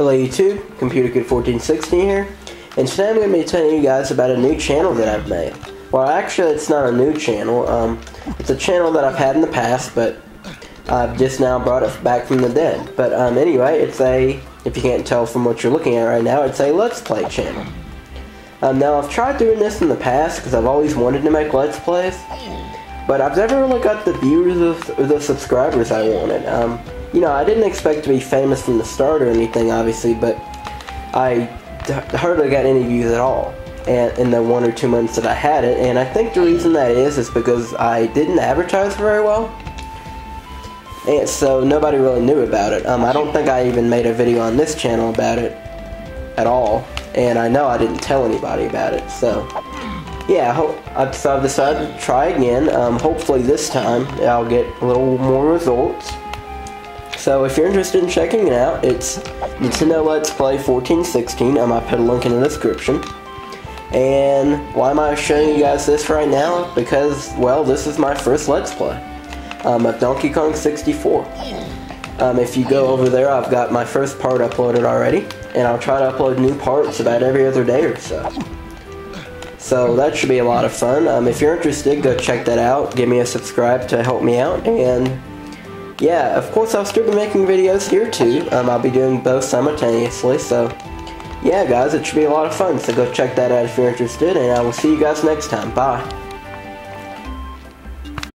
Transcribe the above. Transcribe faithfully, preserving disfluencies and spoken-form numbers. Hello YouTube, Computerkid fourteen sixteen here, and today I'm going to be telling you guys about a new channel that I've made. Well, actually it's not a new channel, um, it's a channel that I've had in the past, but I've just now brought it back from the dead. But um, anyway, it's a, if you can't tell from what you're looking at right now, it's a Let's Play channel. Um, now I've tried doing this in the past because I've always wanted to make Let's Plays, but I've never really got the viewers or the subscribers I wanted. Um, You know, I didn't expect to be famous from the start or anything, obviously, but I hardly got any views at all and in the one or two months that I had it, and I think the reason that is is because I didn't advertise very well, and so nobody really knew about it. Um, I don't think I even made a video on this channel about it at all, and I know I didn't tell anybody about it, so yeah, I hope, I've, so I've decided to try again. Um, hopefully this time I'll get a little more results. So if you're interested in checking it out, it's Nintendo Let's Play fourteen sixteen. Um, I put a link in the description. And why am I showing you guys this right now? Because, well, this is my first Let's Play um, of Donkey Kong sixty-four. Um, if you go over there, I've got my first part uploaded already, and I'll try to upload new parts about every other day or so. So that should be a lot of fun. Um, if you're interested, go check that out. Give me a subscribe to help me out, and yeah, of course I'll still be making videos here too. Um, I'll be doing both simultaneously, so yeah guys, it should be a lot of fun, so go check that out if you're interested, and I will see you guys next time. Bye!